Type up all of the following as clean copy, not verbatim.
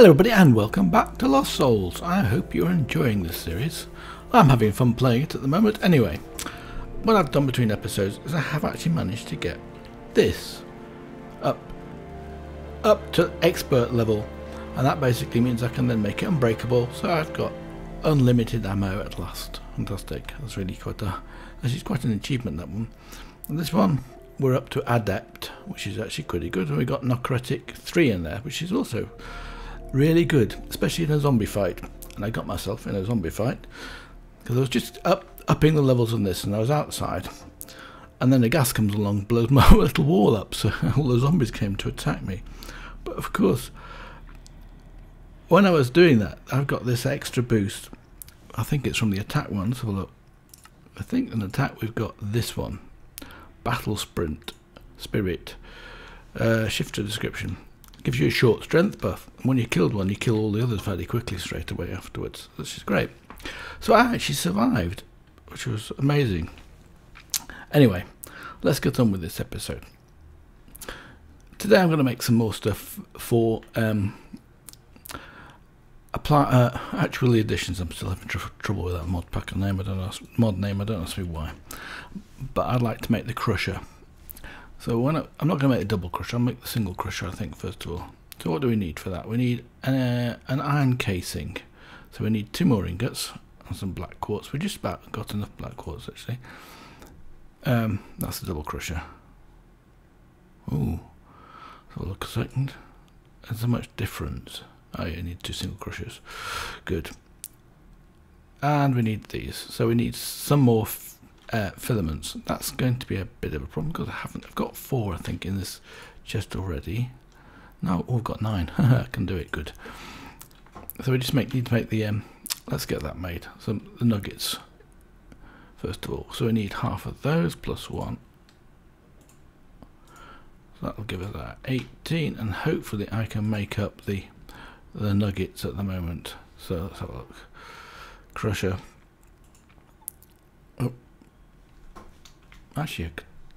Hello everybody and welcome back to Lost Souls. I hope you're enjoying this series. I'm having fun playing it at the moment. Anyway, what I've done between episodes is I have actually managed to get this up to expert level, and that basically means I can then make it unbreakable, so I've got unlimited ammo at last. Fantastic. That's really quite an achievement, that one. And this one we're up to adept, which is actually pretty good, and we got Necrotic 3 in there, which is also really good, especially in a zombie fight. And I got myself in a zombie fight because I was just upping the levels on this, and I was outside, and then a gas comes along, blows my little wall up, so all the zombies came to attack me. But of course, when I was doing that, I've got this extra boost. I think it's from the attack one. Let's have a look. I think in attack we've got this one, battle sprint spirit, shifter description. Gives you a short strength buff, and when you killed one, you kill all the others fairly quickly straight away afterwards, which is great. So I actually survived, which was amazing. Anyway, let's get on with this episode. Today I'm going to make some more stuff for actual editions. I'm still having trouble with that mod pack name. I don't ask me why, but I'd like to make the crusher. So I'm not going to make a double crusher, I'll make the single crusher, I think, first of all. So what do we need for that? We need an iron casing. So we need 2 more ingots and some black quartz. We just about got enough black quartz, actually. That's the double crusher. Ooh, let's have a look a second. There's so much difference. Oh yeah, you need 2 single crushers. Good. And we need these. So we need some more filaments. That's going to be a bit of a problem because I've got 4, I think, in this chest already. No, we've got 9. I can do it. Good. So we just need to make the let's get that made. So the nuggets first of all. So we need half of those plus 1. So that'll give us that 18, and hopefully I can make up the nuggets at the moment. So let's have a look. Crusher. Oh. Actually,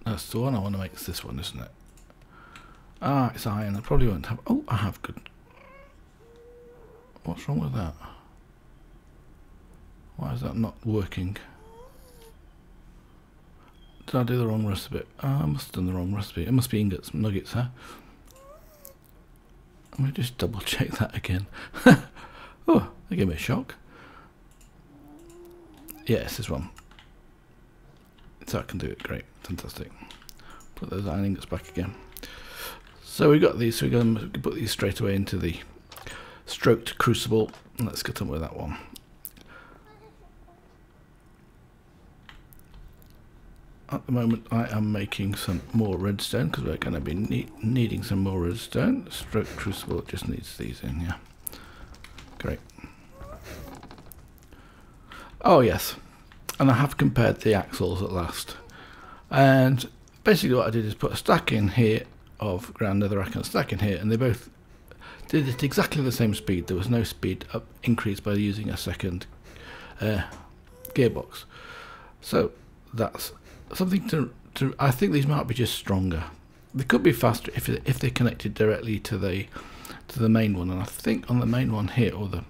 that's the one I want to make. Is this one, isn't it? Ah, it's iron. I probably won't have. Oh, I have good. What's wrong with that? Why is that not working? Did I do the wrong recipe? I must have done the wrong recipe. It must be ingots, nuggets, huh? Let me just double check that again. Oh, that gave me a shock. Yes, this one. So I can do it. Great, fantastic. Put those iron ingots back again. So we've got these, so we're going to put these straight away into the stroked crucible. Let's get on with that one. At the moment I am making some more redstone because we're going to be needing some more redstone. Stroked crucible just needs these in here. Great. Oh yes. And I have compared the axles at last, and basically what I did is put a stack in here of ground netherrack and a stack in here, and they both did it exactly the same speed. There was no speed up increase by using a second gearbox, so that's something to I think these might be just stronger. They could be faster if they're connected directly to the main one, and I think on the main one here, or the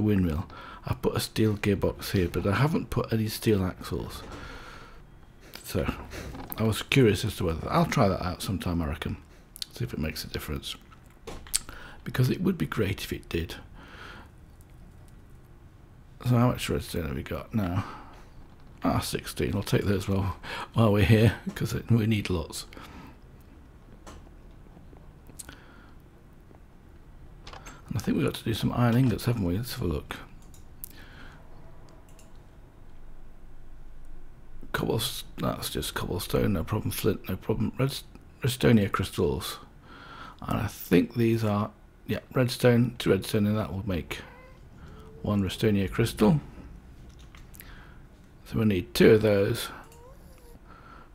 windmill, I put a steel gearbox here, but I haven't put any steel axles. So I was curious as to whether I'll try that out sometime, I reckon. See if it makes a difference, because it would be great if it did. So how much redstone have we got now? 16. I'll take those while we're here, because we need lots. And I think we've got to do some iron ingots, haven't we? Let's have a look. That's just cobblestone, no problem. Flint, no problem. Restonia crystals, and I think these are, yeah, redstone, 2 redstone, and that will make 1 Restonia crystal. So we need 2 of those.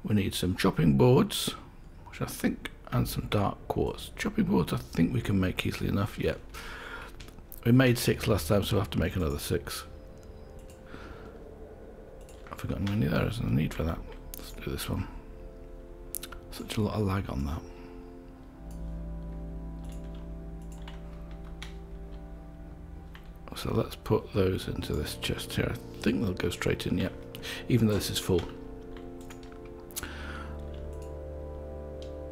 We need some chopping boards, which I think, and some dark quartz. Chopping boards I think we can make easily enough. Yep, we made 6 last time, so we'll have to make another 6. Forgotten any of those, and the need for that. Let's do this one. Such a lot of lag on that. So let's put those into this chest here. I think they'll go straight in, yeah, even though this is full.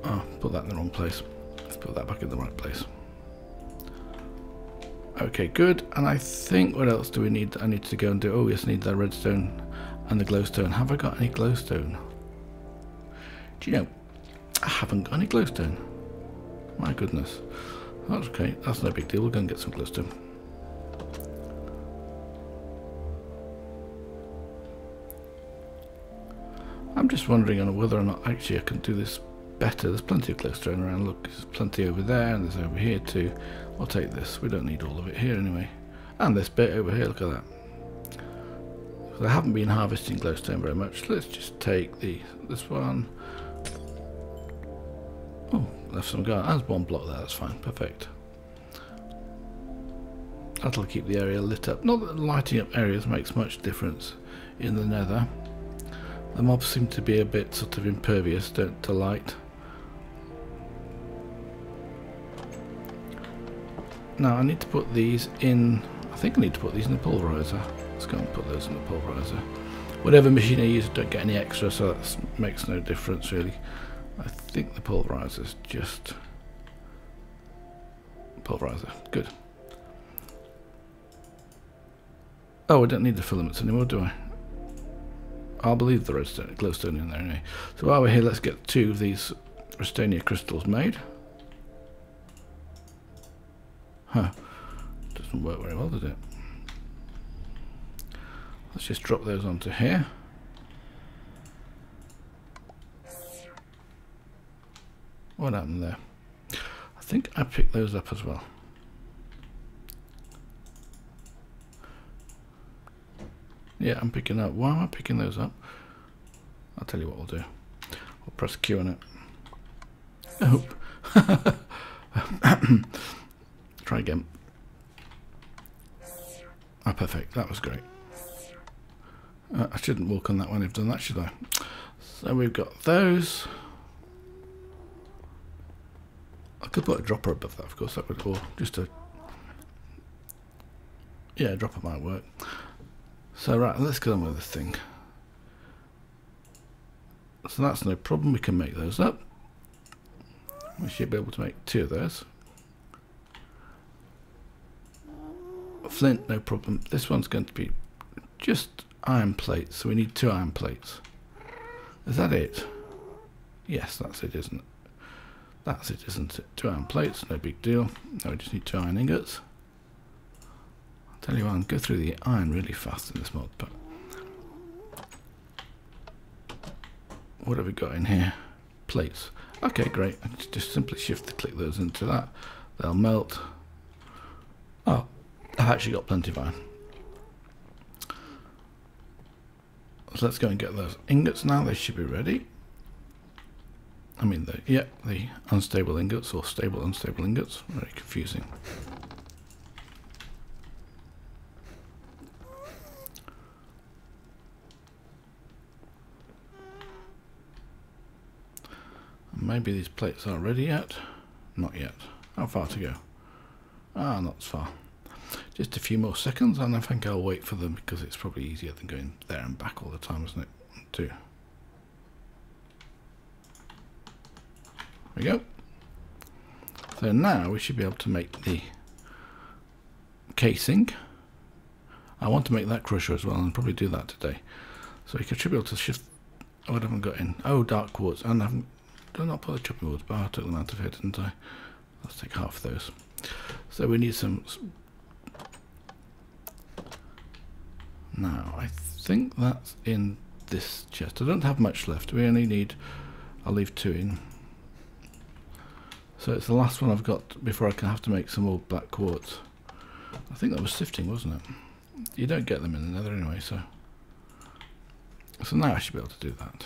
Oh, put that in the wrong place. Let's put that back in the right place. Okay, good. And I think, what else do we need? I need to go and do, oh yes, I need that redstone and the glowstone. Have I got any glowstone? Do you know, I haven't got any glowstone. My goodness. That's okay, that's no big deal. We'll go and get some glowstone. I'm just wondering on whether or not actually I can do this better. There's plenty of glowstone around. Look, there's plenty over there, and there's over here too. I'll take this. We don't need all of it here anyway. And this bit over here, look at that. So I haven't been harvesting glowstone very much. Let's just take this one. Oh, left some guy. That's one block there. That's fine. Perfect. That'll keep the area lit up. Not that lighting up areas makes much difference in the nether. The mobs seem to be a bit sort of impervious to light. Now I need to put these in, I think I need to put these in the pulverizer. Let's go and put those in the pulverizer. Whatever machine I use, I don't get any extra, so that makes no difference really. I think the pulverizer is just pulverizer. Good. Oh, I don't need the filaments anymore, do I? I'll believe the redstone, glowstone in there anyway. So while we're here, let's get two of these Restonia crystals made. Huh. Doesn't work very well, does it? Let's just drop those onto here. What happened there? I think I picked those up as well. Yeah, I'm picking up. Why am I picking those up? I'll tell you what we'll do. We'll press Q on it. Oh. Try again. Ah, perfect. That was great. I shouldn't walk on that one. I've done that, should I? So we've got those. I could put a dropper above that, of course. That would, or just a... yeah, a dropper might work. So right, let's get on with this thing. So that's no problem, we can make those up. We should be able to make two of those. Flint, no problem. This one's going to be just iron plates, so we need two iron plates. Is that it? Yes, that's it, isn't it? That's it, isn't it? Two iron plates, no big deal. Now we just need two iron ingots. Tell you what, I'm going to go through the iron really fast in this mod, but what have we got in here? Plates. Okay, great. I just simply shift to click those into that. They'll melt. Oh, I've actually got plenty of iron. So let's go and get those ingots now. They should be ready. I mean, yeah, the unstable ingots or stable unstable ingots. Very confusing. Maybe these plates are ready yet? Not yet. How far to go? Ah, not as far. Just a few more seconds, and I think I'll wait for them because it's probably easier than going there and back all the time, isn't it? Too. There we go. So now we should be able to make the casing. I want to make that crusher as well, and I'll probably do that today. So we should be able to shift. Oh, I haven't got in. Oh, dark quartz, and I haven't. Did I not put the chopping boards? But I took them out of here, didn't I? Let's take half of those. So we need some... Now, I think that's in this chest. I don't have much left. We only need... I'll leave two in. So it's the last one I've got before I can have to make some more black quartz. I think that was sifting, wasn't it? You don't get them in the nether anyway, so... So now I should be able to do that.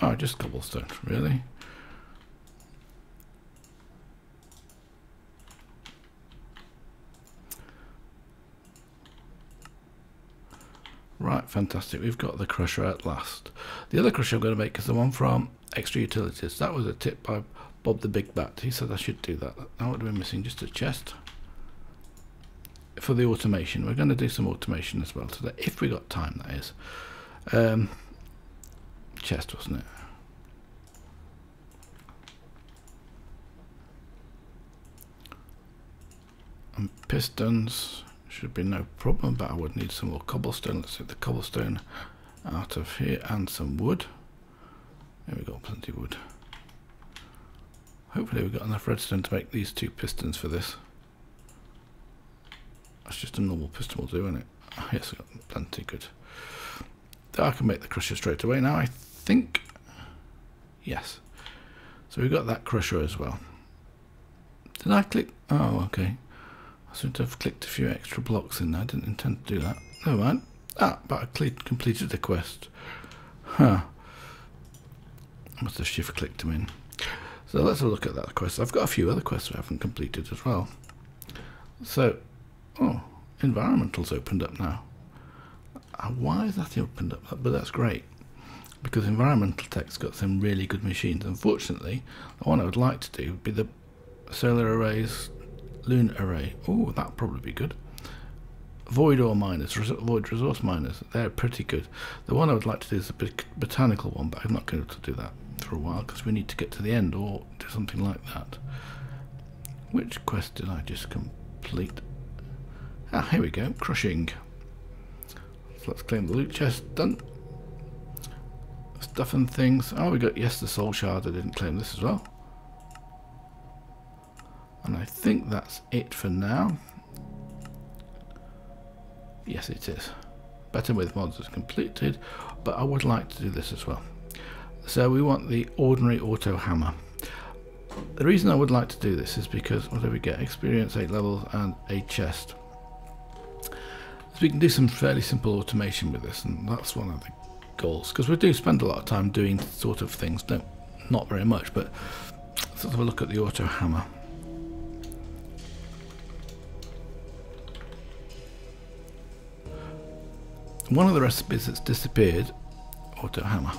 Oh, just cobblestone, really? Right, fantastic. We've got the crusher at last. The other crusher I'm going to make is the one from Extra Utilities. That was a tip by Bob the Big Bat. He said I should do that. Now what are we missing? Just a chest. For the automation, we're going to do some automation as well today, if we got time, that is. Chest, wasn't it? And pistons should be no problem, but I would need some more cobblestone. Let's get the cobblestone out of here and some wood. There we go, plenty of wood. Hopefully we've got enough redstone to make these two pistons for this. That's just a normal pistol will do, isn't it? Oh, yes, I've got plenty, good. I can make the crusher straight away now, I think. Yes. So we've got that crusher as well. Did I click? Oh, okay. I seem to have clicked a few extra blocks in there. I didn't intend to do that. Never mind. Ah, but I completed the quest. Huh. I must have shift clicked them in. So let's have a look at that quest. I've got a few other quests I haven't completed as well. So, oh, environmental's opened up now. Why is that opened up? But that's great, because environmental tech's got some really good machines. Unfortunately, the one I would like to do would be the solar arrays, lunar array. Oh, that'd probably be good. Void ore miners, void resource miners. They're pretty good. The one I would like to do is the botanical one, but I'm not going to do that for a while because we need to get to the end or do something like that. Which quest did I just complete? Ah, here we go, crushing. So let's claim the loot chest, done. Stuff and things. Oh, we got, yes, the soul shard. I didn't claim this as well. And I think that's it for now. Yes, it is. Betting with mods is completed, but I would like to do this as well. So we want the ordinary auto hammer. The reason I would like to do this is because, what do we get? Experience, 8 levels and a chest. So we can do some fairly simple automation with this, and that's one of the goals, because we do spend a lot of time doing sort of things. No, not very much, but let's have a look at the auto hammer. One of the recipes that's disappeared, auto hammer.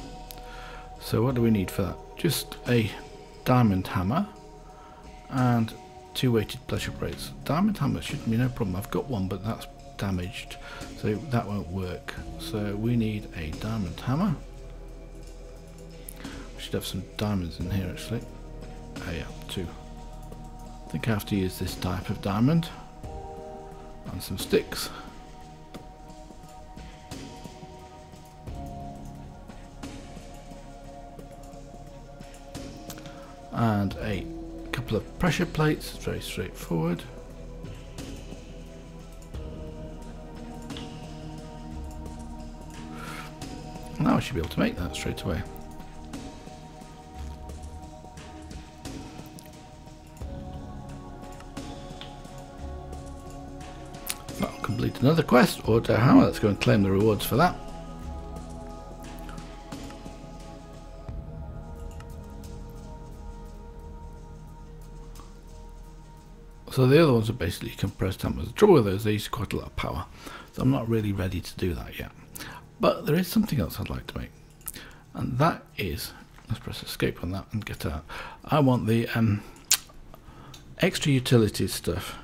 So what do we need for that? Just a diamond hammer and 2 weighted pressure plates. Diamond hammer shouldn't be no problem. I've got one, but that's damaged, so that won't work. So we need a diamond hammer. We should have some diamonds in here actually. Oh yeah, 2. I think I have to use this type of diamond and some sticks. And a couple of pressure plates, it's very straightforward. Now I should be able to make that straight away. That'll complete another quest, auto hammer. Let's go and claim the rewards for that. So the other ones are basically compressed hammers. The trouble with those, they use quite a lot of power, so I'm not really ready to do that yet. But there is something else I'd like to make, and that is, let's press escape on that and get out. I want the extra utilities stuff,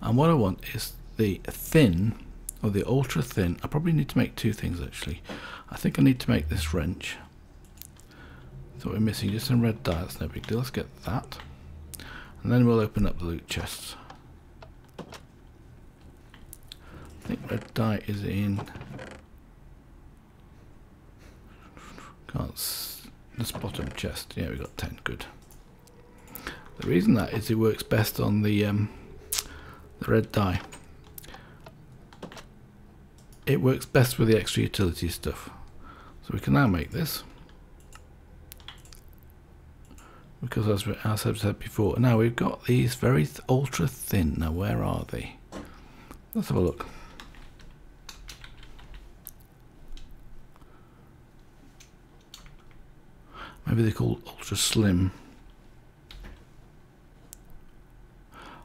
and what I want is the thin, or the ultra thin. I probably need to make 2 things actually. I think I need to make this wrench. So we're missing just some red dye, that's no big deal. Let's get that, and then we'll open up the loot chests. I think red dye is in. Can't see this bottom chest. Yeah, we got 10. Good. The reason that is it works best on the red dye. It works best with the extra utility stuff. So we can now make this, because as I've said before, now we've got these very ultra thin. Now where are they? Let's have a look. Maybe they're called ultra slim.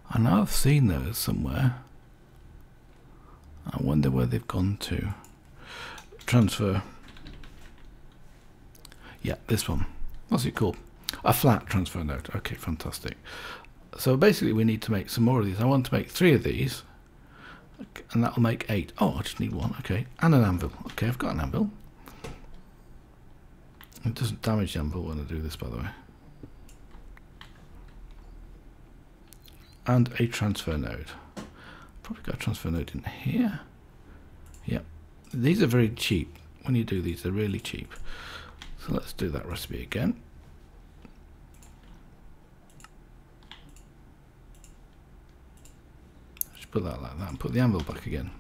I know I've seen those somewhere. I wonder where they've gone to. Transfer. Yeah, this one. What's it called? A flat transfer note. Okay, fantastic. So basically we need to make some more of these. I want to make 3 of these, and that'll make 8. Oh, I just need 1. Okay, and an anvil. Okay, I've got an anvil. It doesn't damage the anvil when I do this, by the way. And a transfer node. Probably got a transfer node in here. Yep. These are very cheap. When you do these, they're really cheap. So let's do that recipe again. Just put that like that and put the anvil back again.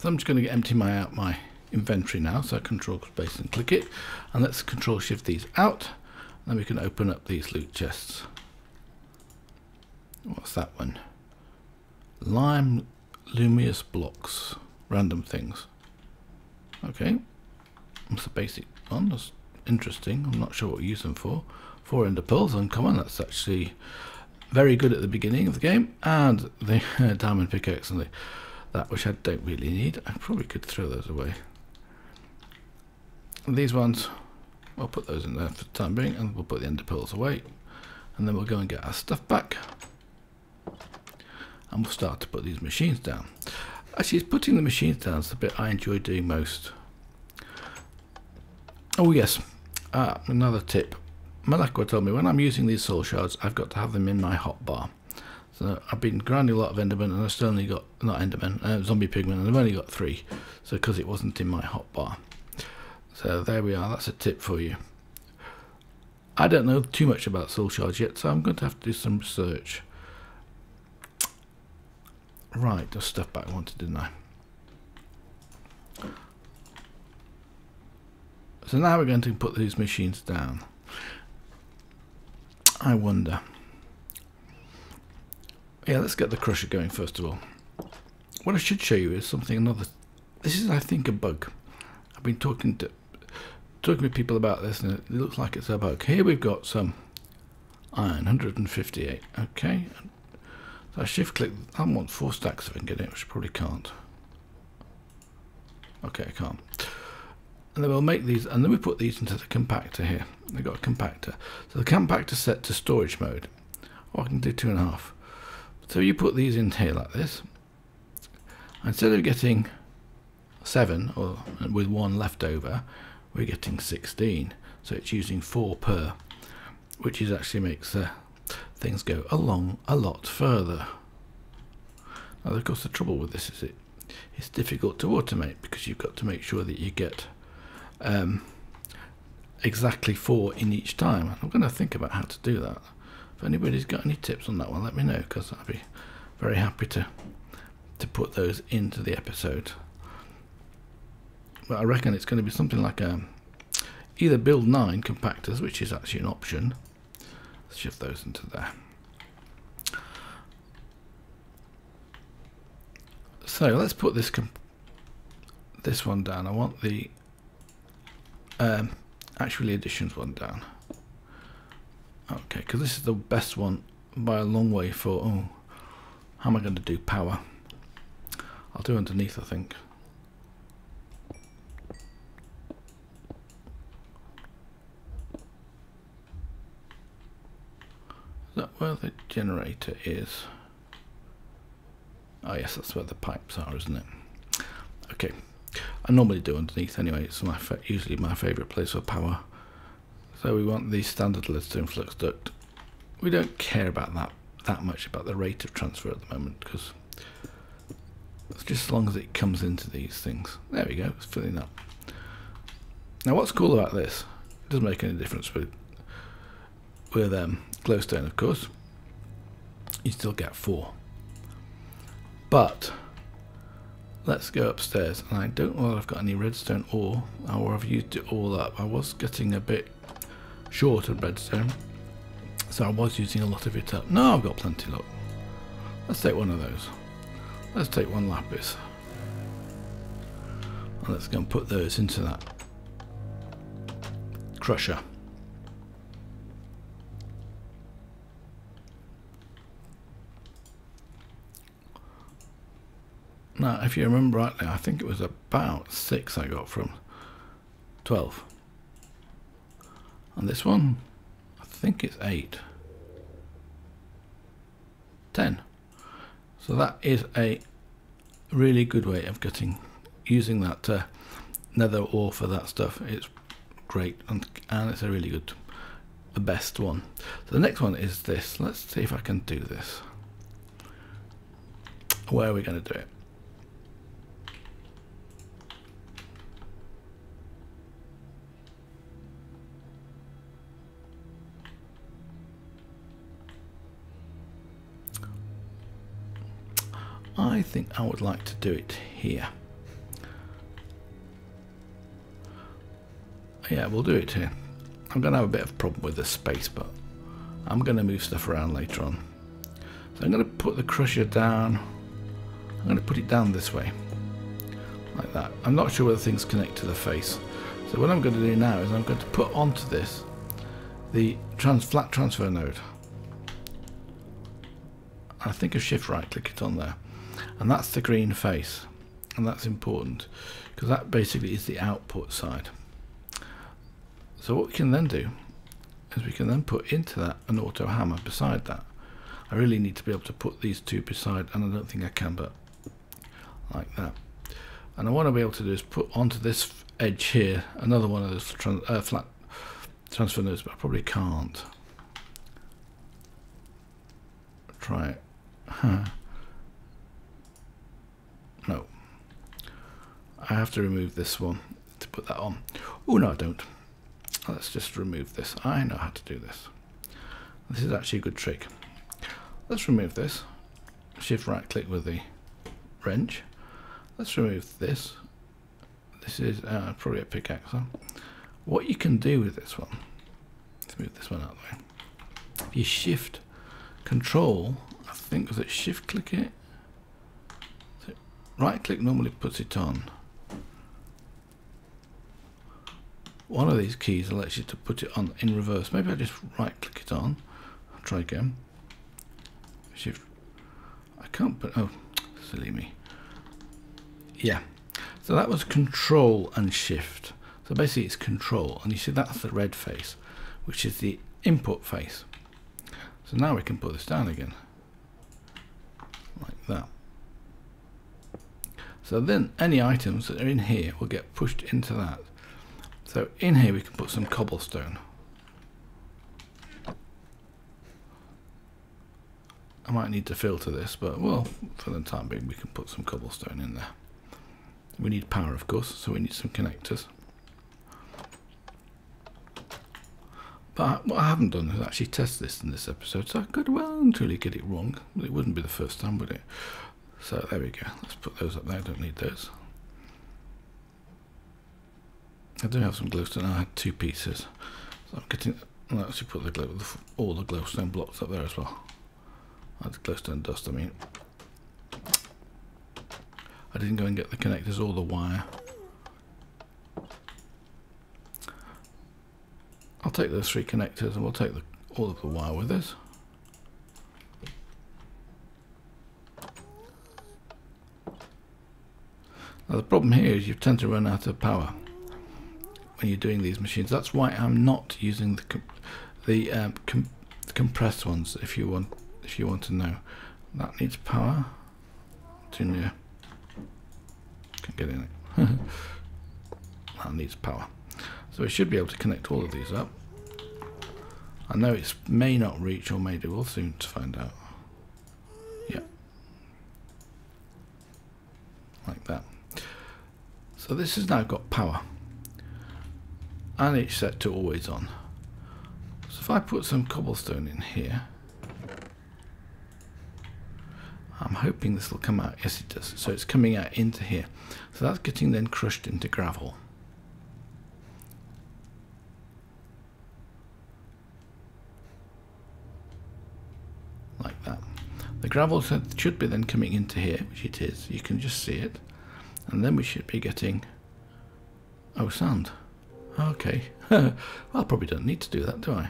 So I'm just going to empty my inventory now, so I control space and click it, and let's control shift these out, and then we can open up these loot chests. What's that one? Lime Luminous blocks, random things. Okay, that's a basic one. That's interesting. I'm not sure what we use them for. 4 ender pearls, uncommon. That's actually very good at the beginning of the game. And the diamond pickaxe and that, which I don't really need. I probably could throw those away. And these ones, I'll put those in there for the time being, and we'll put the ender pearls away, and then we'll go and get our stuff back, and we'll start to put these machines down. Actually, it's putting the machines down is the bit I enjoy doing most. Oh yes, another tip. Malacqua told me when I'm using these soul shards, I've got to have them in my hotbar. So I've been grinding a lot of Enderman, and I've still only got, not Enderman, zombie pigmen, and I've only got 3. So because it wasn't in my hotbar. So there we are, that's a tip for you. I don't know too much about soul shards yet, so I'm going to have to do some research. Right, the stuff back I wanted, didn't I? So now we're going to put these machines down. I wonder. Yeah, let's get the crusher going first of all. What I should show you is something another. This is, I think, a bug. I've been talking to people about this, and it looks like it's a bug. Here we've got some iron, 158. Okay, so I shift click. I want 4 stacks if I can get it, which I probably can't. Okay, I can't. And then we'll make these, and then we put these into the compactor here. We've got a compactor, so the compactor's set to storage mode. Oh, I can do 2.5. So you put these in here like this. Instead of getting 7 or with 1 left over, we're getting 16. So it's using 4 per, which is actually makes things go along a lot further. Now, of course, the trouble with this is it's difficult to automate, because you've got to make sure that you get exactly 4 in each time. I'm going to think about how to do that. If anybody's got any tips on that one, let me know, because I'd be very happy to put those into the episode. But I reckon it's going to be something like either build 9 compactors, which is actually an option. Let's shift those into there. So let's put this one down. I want the actually additions one down. Okay, because this is the best one by a long way for, oh, how am I going to do power? I'll do underneath, I think. Is that where the generator is? Oh yes, that's where the pipes are, isn't it? Okay, I normally do underneath anyway, it's usually my favourite place for power. So we want the standard Lidstone flux duct. We don't care about that much about the rate of transfer at the moment, because it's just as long as it comes into these things. There we go, it's filling up. Now what's cool about this, it doesn't make any difference with glowstone, of course. You still get 4. But let's go upstairs, and I don't know whether I've got any redstone ore, or I've used it all up. I was getting a bit short of redstone, so I was using a lot of it up. No, I've got plenty. Look, let's take one of those. Let's take 1 lapis, and let's go and put those into that crusher. Now, if you remember rightly, I think it was about 6 I got from 12. And this one, I think it's 8. 10. So that is a really good way of getting, using that nether ore for that stuff. It's great, and it's a really good, the best one. So the next one is this. Let's see if I can do this. Where are we going to do it? I think I would like to do it here. Yeah, we'll do it here. I'm going to have a bit of a problem with the space, but I'm going to move stuff around later on. So I'm going to put the crusher down. I'm going to put it down this way, like that. I'm not sure whether things connect to the face. So what I'm going to do now is I'm going to put onto this the flat transfer node. I think I shift right click it on there, and that's the green face, and that's important because that basically is the output side. So what we can then do is we can then put into that an auto hammer beside that. I really need to be able to put these two beside, and I don't think I can, but like that. And I want to be able to do is put onto this edge here another one of those flat transfer nodes, but I probably can't. Try it. Huh. No, I have to remove this one to put that on. Oh no, I don't. Let's just remove this. I know how to do this. This is actually a good trick. Let's remove this. Shift right click with the wrench. Let's remove this. This is probably a pickaxe. Huh? What you can do with this one, let's move this one out of the way. If you shift control, I think, was it shift click it? Right click normally puts it on. One of these keys lets you to put it on in reverse. Maybe I just right click it on. I'll try again. Shift. I can't put, oh, silly me. Yeah. So that was control and shift. So basically it's control, and you see that's the red face, which is the input face. So now we can put this down again. Like that. So then any items that are in here will get pushed into that. So in here we can put some cobblestone. I might need to filter this, but well, for the time being we can put some cobblestone in there. We need power, of course, so we need some connectors. But what I haven't done is actually test this in this episode, so I could well and truly get it wrong. It wouldn't be the first time, would it? So there we go. Let's put those up there. I don't need those. I do have some glowstone. I had 2 pieces, so I'm getting. I'll actually put the all the glowstone blocks up there as well. That's glowstone dust. I mean, I didn't go and get the connectors or the wire. I'll take those 3 connectors, and we'll take all of the wire with us. Now the problem here is you tend to run out of power when you're doing these machines. That's why I'm not using the compressed ones. If you want to know, that needs power. Too near. Can't get in it. That needs power. So we should be able to connect all of these up. I know it may not reach, or maybe we'll soon to find out. Yeah, like that. So this has now got power. And it's set to always on. So if I put some cobblestone in here, I'm hoping this will come out. Yes, it does. So it's coming out into here. So that's getting then crushed into gravel. Like that. The gravel should be then coming into here, which it is. You can just see it. And then we should be getting, oh, sand. Okay, well, I probably don't need to do that, do I?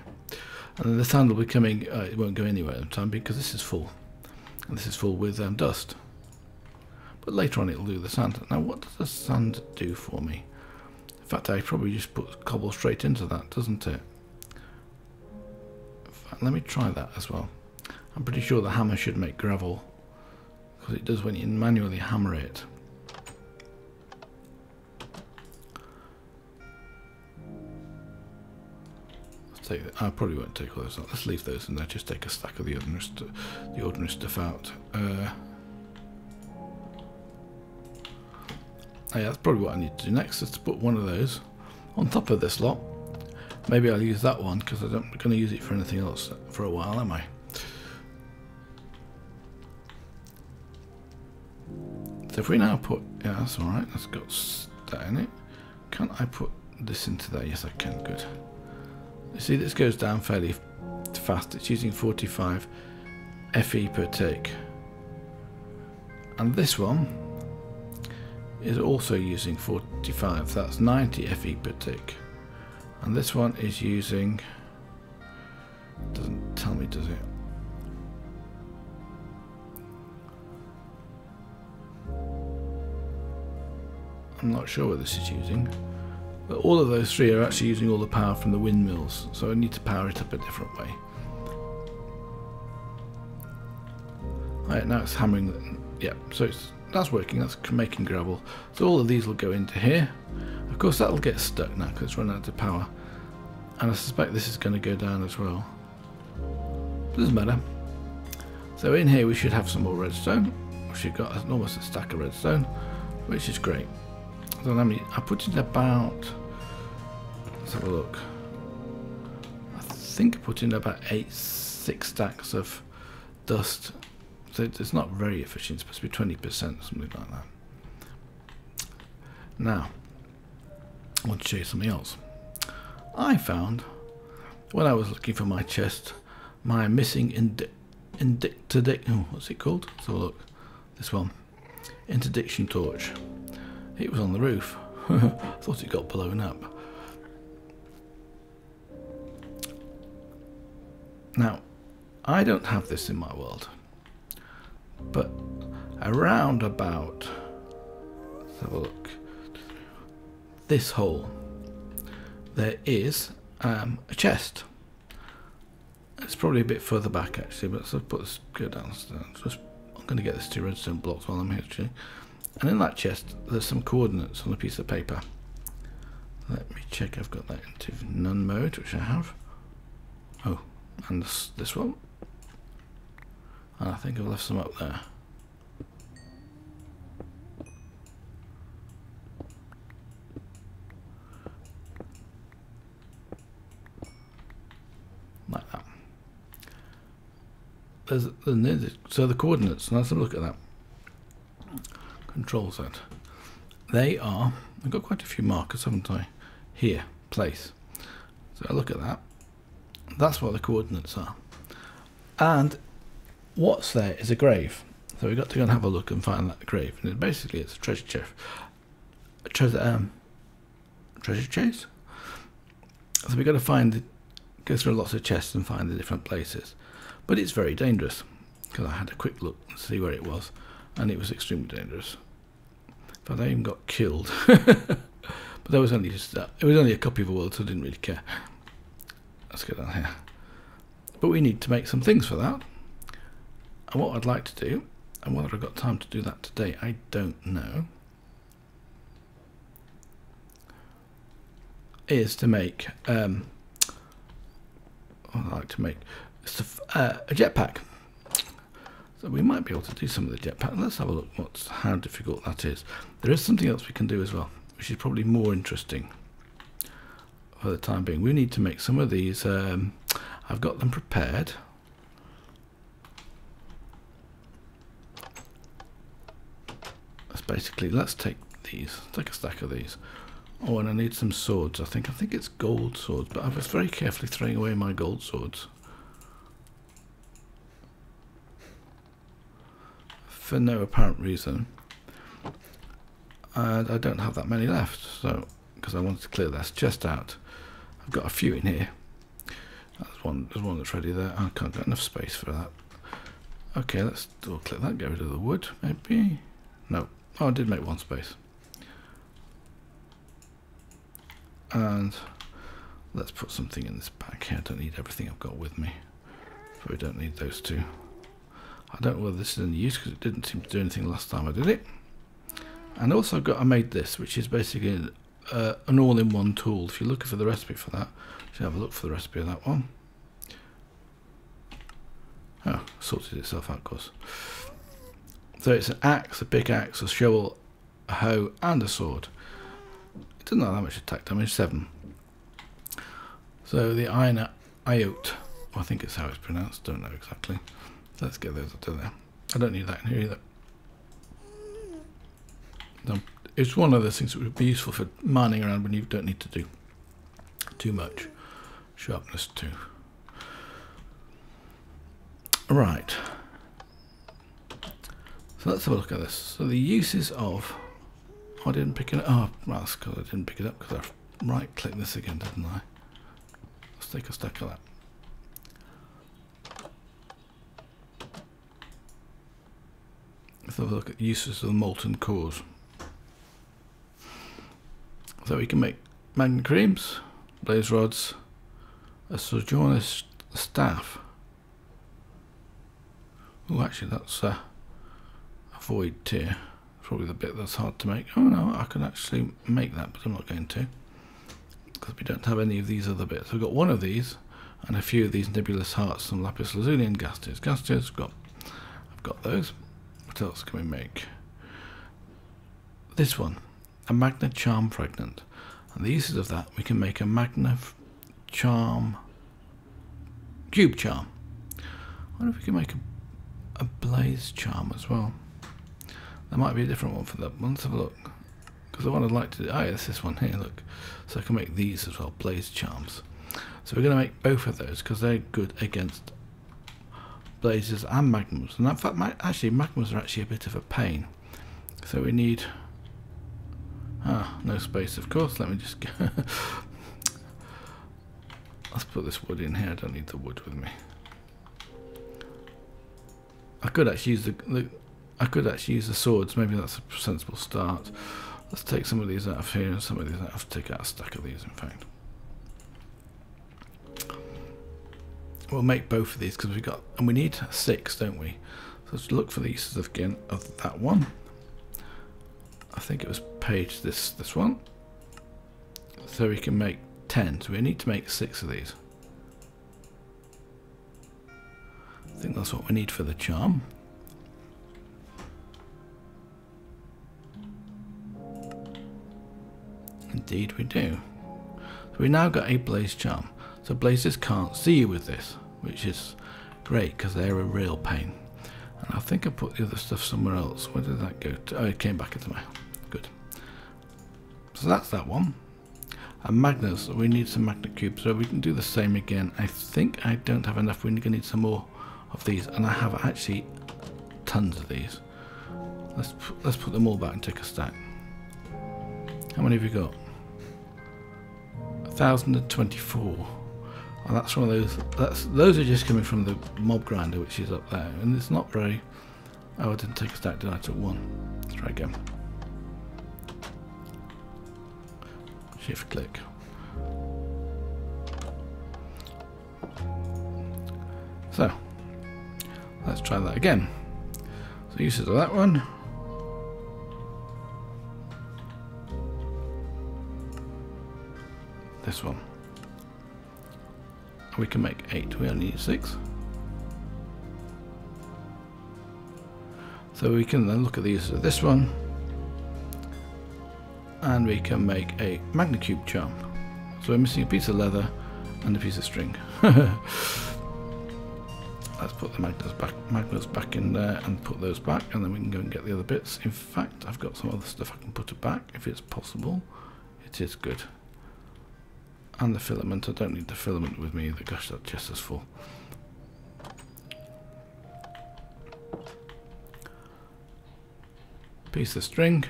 And then the sand will be coming, it won't go anywhere at the time because this is full. And this is full with dust. but later on it'll do the sand. Now what does the sand do for me? In fact, I probably just put cobble straight into that, doesn't it? In fact, let me try that as well. I'm pretty sure the hammer should make gravel, because it does when you manually hammer it. I probably won't take all those out. Let's leave those in there. Just take a stack of the ordinary stuff out. Yeah, that's probably what I need to do next, is to put one of those on top of this lot. Maybe I'll use that one, because I'm not going to use it for anything else for a while, am I? So if we now put... yeah, that's alright. That's got that in it. Can't I put this into there? Yes, I can. Good. You see, this goes down fairly fast. It's using 45 FE per tick. And this one is also using 45. That's 90 FE per tick. And this one is using... doesn't tell me, does it? I'm not sure what this is using. But all of those three are actually using all the power from the windmills, so I need to power it up a different way. Right, now it's hammering. Yep, yeah, so that's working, that's making gravel. So all of these will go into here. Of course that'll get stuck now because it's run out of power. And I suspect this is going to go down as well. But doesn't matter. So in here we should have some more redstone. We've got almost a stack of redstone, which is great. So let me, I put in about, let's have a look, I think I put in about six stacks of dust, so it's not very efficient, it's supposed to be 20% or something like that. Now, I want to show you something else. I found, when I was looking for my chest, my missing what's it called? Let's have a look, this one, interdiction torch. It was on the roof. I thought it got blown up. Now, I don't have this in my world, but around about, let's have a look, this hole, there is a chest. It's probably a bit further back actually, but let's put this, go downstairs. I'm going to get this 2 redstone blocks while I'm here actually. And in that chest, there's some coordinates on a piece of paper. Let me check. I've got that into none mode, which I have. Oh, and this one. And I think I've left some up there. Like that. So the coordinates, now let's have a look at that. Control Z. They are, I've got quite a few markers, haven't I? Here, place. So I look at that. That's where the coordinates are. And what's there is a grave. So we've got to go and have a look and find that grave. And it basically it's a treasure chest. Treasure chase? So we've got to find go through lots of chests and find the different places. But it's very dangerous, because I had a quick look and see where it was, and it was extremely dangerous. But I even got killed. But that was only just that. It was only a copy of a world, so I didn't really care. Let's go down here. But we need to make some things for that. And what I'd like to do, and whether I've got time to do that today, I don't know, is to make, a jetpack. So we might be able to do some of the jetpack. Let's have a look how difficult that is. There is something else we can do as well, which is probably more interesting for the time being. We need to make some of these. I've got them prepared. Let's take these. Take a stack of these. Oh, and I need some swords. I think it's gold swords, but I was very carefully throwing away my gold swords. For no apparent reason, and I don't have that many left, so because I wanted to clear this chest out. I've got a few in here. There's one that's ready there. I can't get enough space for that. Okay, let's double click that, get rid of the wood maybe. No. Oh, I did make one space. And let's put something in this pack here. I don't need everything I've got with me. But we don't need those two. I don't know whether this is in use because it didn't seem to do anything last time I did it. And also I made this, which is basically an all-in-one tool. If you're looking for the recipe for that, you should have a look for the recipe of that one. Oh, sorted itself out, of course. So it's an axe, a pickaxe, a shovel, a hoe, and a sword. It doesn't have that much attack damage, 7. So the iron iote, I think it's how it's pronounced, don't know exactly. Let's get those out of there. I don't need that in here either. No, it's one of those things that would be useful for mining around when you don't need to do too much. Sharpness 2. Right. So let's have a look at this. So the uses of... I didn't pick it up. Oh, well, that's because I didn't pick it up because I right-clicked this again, didn't I? Let's take a stack of that. Let's have a look at uses of the molten cores. So we can make magnet creams, blaze rods, a sojourner's staff. Oh, actually, that's a void tier. Probably the bit that's hard to make. Oh no, I can actually make that, but I'm not going to, because we don't have any of these other bits. We've got one of these, and a few of these nebulous hearts, some lapis lazuli, and gas tiers. Gas tiers, I've got those. What else can we make? This one, a magna charm fragment, and the uses of that we can make a magna charm cube charm. I wonder if we can make a blaze charm as well. There might be a different one for that one. Let's have a look, because the one I'd like to do, oh yeah, it's this one here, look. So I can make these as well, blaze charms. So we're going to make both of those because they're good against blazes and magnums, and in fact actually magnums are actually a bit of a pain. So we need, no space of course, let me just go. Let's put this wood in here. I don't need the wood with me. I could actually use the swords. Maybe that's a sensible start. Let's take some of these out of here and some of these out. I have to take out a stack of these, in fact. We'll make both of these because we've got, and we need 6, don't we? So let's look for the uses again of that one. I think it was page this one. So we can make 10. So we need to make 6 of these. I think that's what we need for the charm. Indeed we do. So we now got a blaze charm. So blazes can't see you with this, which is great because they're a real pain. And I think I put the other stuff somewhere else. Where did that go to? Oh, it came back into my... Good. So that's that one. And magnets, we need some magnet cubes, so we can do the same again. I think I don't have enough. We're going to need some more of these, and I have actually tons of these. Let's put them all back and take a stack. How many have you got? 1024. And that's one of those. Those are just coming from the mob grinder, which is up there, and it's not very. Oh, I didn't take a stack, did I? I took one. Let's try again. Shift click. So let's try that again. So uses of that one. This one. We can make 8. We only need 6. So we can then look at the uses of this one. And we can make a magna cube charm. So we're missing a piece of leather and a piece of string. Let's put the magnets back in there and put those back, and then we can go and get the other bits. In fact, I've got some other stuff I can put it back if it's possible. It is good. And the filament. I don't need the filament with me either. Gosh, that chest is full. Piece of string.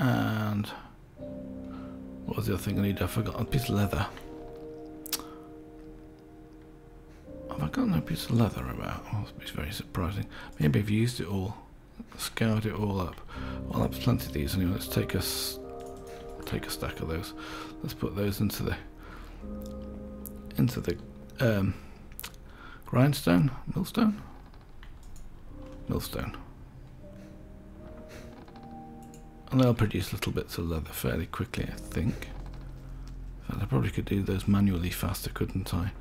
And what was the other thing I need? I forgot. A piece of leather. Have I got no piece of leather about? Oh, it's very surprising. Maybe I've used it all, scoured it all up. Well, that's plenty of these anyway. Let's take a stack of those. Let's put those into the grindstone, millstone, and they'll produce little bits of leather fairly quickly, I think. In fact, I probably could do those manually faster, couldn't I?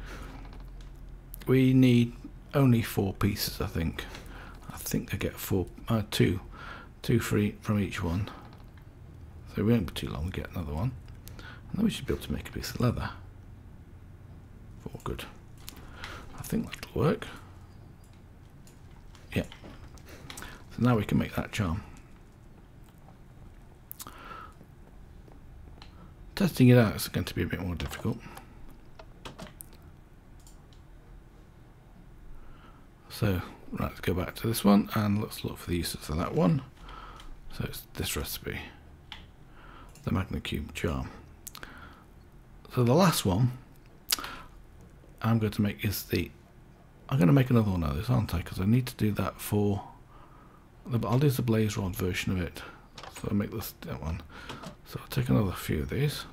We need only 4 pieces, I think. I think I get 2 free from each one, so we won't be too long to get another one, and then we should be able to make a piece of leather. Oh, good. I think that'll work. Yeah. So now we can make that charm. Testing it out is going to be a bit more difficult. So, right, let's go back to this one and let's look for the uses of that one. So it's this recipe, the Magna Cube charm. So the last one I'm going to make is the... I'm going to make another one of this, aren't I? Because I need to do that for... I'll do the blaze rod version of it. So I'll make this that one. So I'll take another few of these.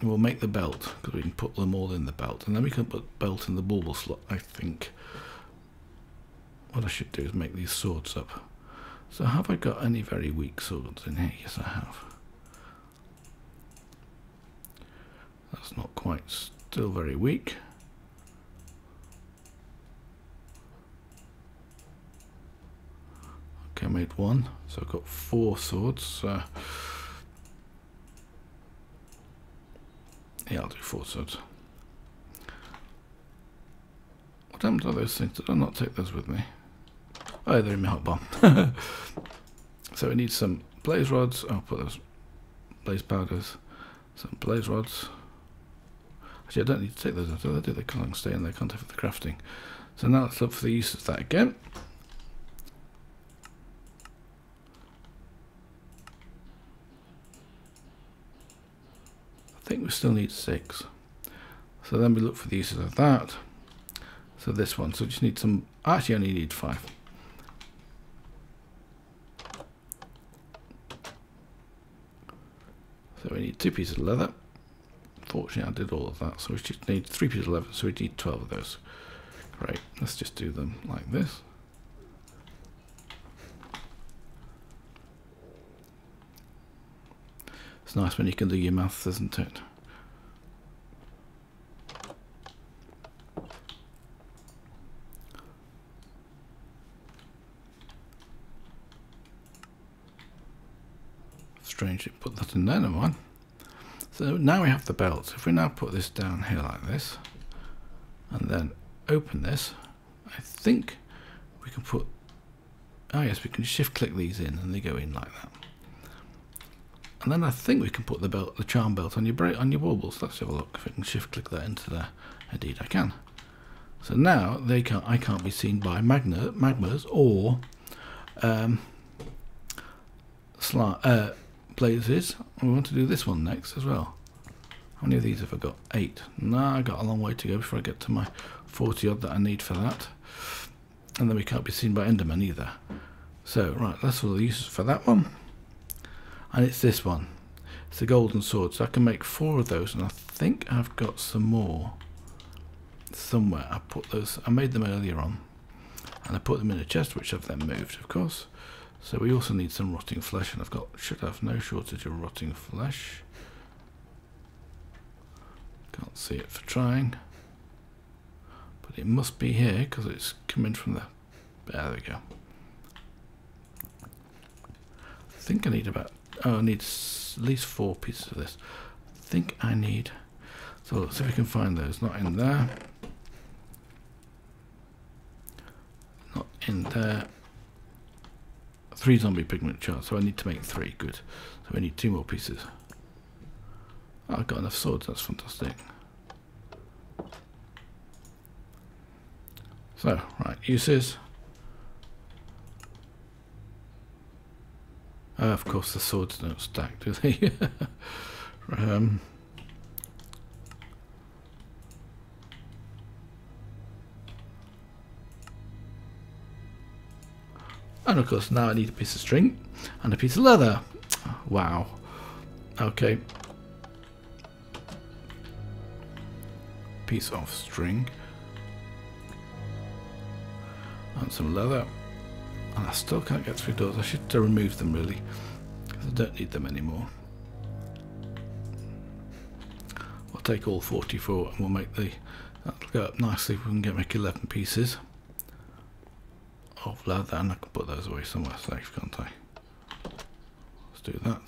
And we'll make the belt, because we can put them all in the belt. And then we can put the belt in the bauble slot, I think. What I should do is make these swords up. So have I got any very weak swords in here? Yes, I have. That's not quite, still very weak. Okay, I made one, so I've got 4 swords. Yeah, I'll do 4 swords. What happened to those things? Did I not take those with me? Oh, they're in my hot bomb. So we need some blaze rods. I'll put those blaze powders, some blaze rods. I don't need to take those out of there, they can't stay in there, can't I, for the crafting. So now let's look for the use of that again. I think we still need 6. So then we look for the uses of that. So this one, so just need some, actually only need 5. So we need 2 pieces of leather. Fortunately, I did all of that, so we just need 3 pieces of leather, so we need 12 of those. Great, let's just do them like this. It's nice when you can do your maths, isn't it? Strange it put that in there, never mind. So now we have the belt. If we now put this down here like this and then open this, I think we can put, oh yes, we can shift click these in and they go in like that. And then I think we can put the belt, the charm belt on your baubles. Let's have a look if I can shift click that into there. Indeed I can. So now they can't, I can't be seen by magmas or blazes. We want to do this one next as well. How many of these have I got? 8. Nah, I got a long way to go before I get to my 40 odd that I need for that. And then we can't be seen by Enderman either. So right, that's all the uses for that one. And it's this one. It's the golden sword. So I can make 4 of those, and I think I've got some more somewhere. I put those. I made them earlier on, and I put them in a chest, which I've then moved, of course. So we also need some rotting flesh, and I've got, should have no shortage of rotting flesh. Can't see it for trying, but it must be here because it's coming from the, there we go. I think I need about, oh, I need at least 4 pieces of this. I think I need, so let's see if we can find those. Not in there, not in there. 3 zombie pigment charts, so I need to make 3. Good. So we need 2 more pieces. Oh, I've got enough swords, that's fantastic. So, right, uses. Of course, the swords don't stack, do they? And of course now I need a piece of string and a piece of leather. Wow. Okay. Piece of string and some leather. And I still can't get through doors. I should remove them really, because I don't need them anymore. We'll take all 44 and we'll make the... That'll go up nicely if we can make 11 pieces of leather. And I can put those away somewhere safe, can't I? Let's do that.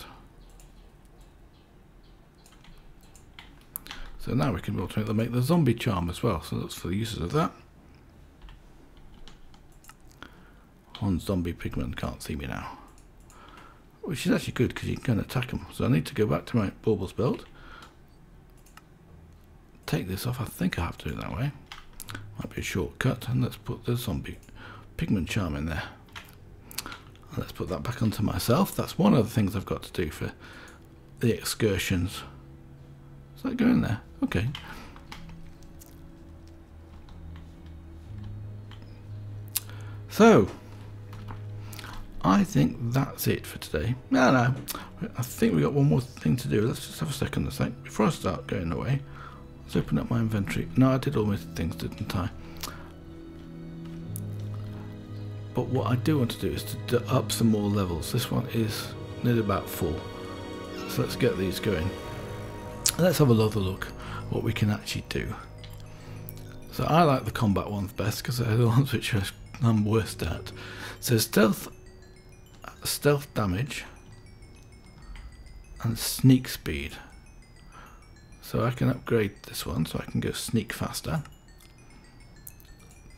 So now we can alternate to make the zombie charm as well. So that's for the uses of that. One zombie pigman can't see me now, which is actually good because you can attack them. So I need to go back to my baubles belt, take this off. I think I have to do it that way, might be a shortcut. And let's put the zombie pigman charm in there, and let's put that back onto myself. That's one of the things I've got to do for the excursions. Does that go in there? Okay. So I think that's it for today. No, I think we got one more thing to do. Let's just have a second. Before I start going away, let's open up my inventory. No, I did all my things, didn't I? But what I do want to do is to up some more levels. This one is nearly about full, so let's get these going. Let's have another look what we can actually do. So I like the combat ones best because they're the ones which I'm worst at. So stealth damage and sneak speed. So I can upgrade this one so I can go sneak faster.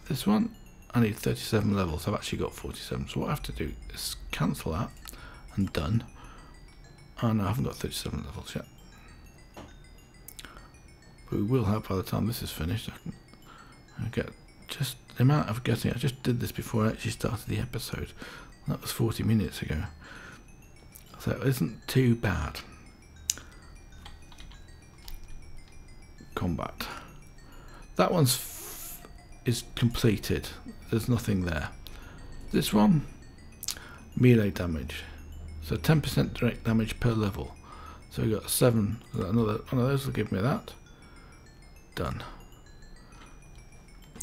This one I need 37 levels. I've actually got 47, so what I have to do is cancel that and done. Oh no, I haven't got 37 levels yet, but we will have by the time this is finished. I get just the amount of getting. I just did this before I actually started the episode. That was 40 minutes ago, so it isn't too bad. Combat. That one's is completed. There's nothing there. This one, melee damage. So 10% direct damage per level. So we got 7. Another one of those will give me that. Done.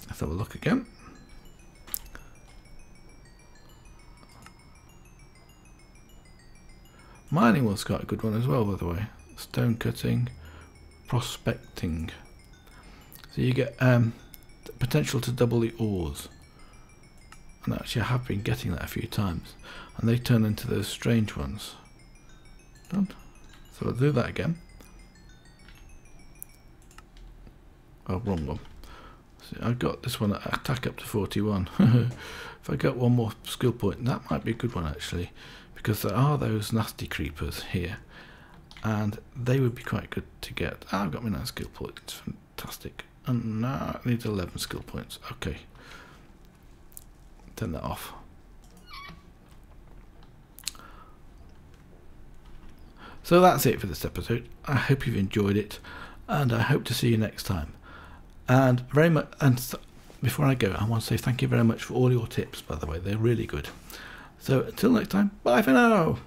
Let's have a look again. Mining was quite a good one as well, by the way. Stone cutting, prospecting. So you get the potential to double the ores. And actually I have been getting that a few times. And they turn into those strange ones. Done. So I'll do that again. Oh, wrong one. See, I got this one at attack up to 41. If I get one more skill point, that might be a good one actually. Because there are those nasty creepers here, and they would be quite good to get. I've got my 9 skill points, fantastic. And now I need 11 skill points. Okay, turn that off. So that's it for this episode. I hope you've enjoyed it, and I hope to see you next time. And very much. And before I go, I want to say thank you very much for all your tips. By the way, they're really good. So until next time, bye for now!